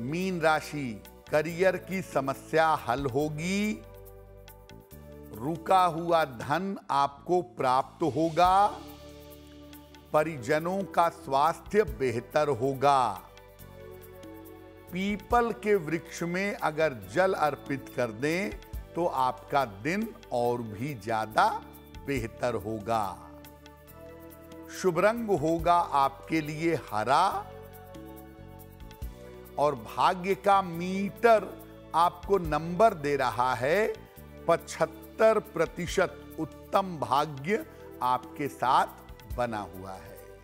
Mean राशि, career की समस्या हल होगी, रुका हुआ धन आपको प्राप्त होगा, परिजनों का स्वास्थ्य बेहतर होगा। पीपल के वृक्ष में अगर जल अर्पित कर दें तो आपका दिन और भी ज्यादा बेहतर होगा। शुभ रंग होगा आपके लिए हरा और भाग्य का मीटर आपको नंबर दे रहा है 75%। उत्तम भाग्य आपके साथ बना हुआ है।